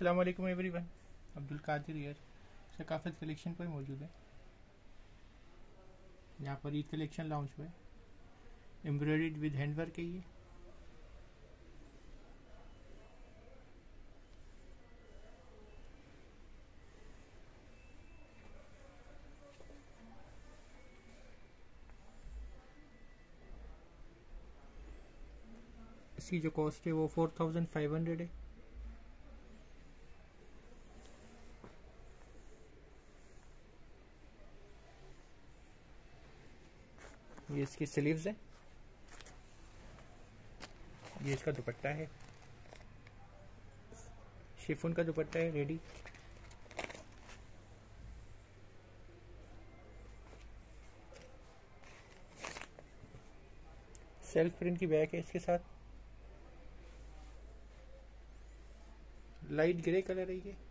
अस्सलाम वालेकुम एवरीवन, अब्दुल कादिर यार सकाफत कलेक्शन पर मौजूद है। यहाँ पर ईद कलेक्शन लॉन्च हुआ है, एम्ब्रॉयड विद हैंडवर्क है। ये इसकी जो कॉस्ट है वो 4500 है। ये इसकी स्लीव्स है, ये इसका दुपट्टा है, शिफॉन का दुपट्टा है रेडी। सेल्फ प्रिंट की बैग है इसके साथ, लाइट ग्रे कलर है ये।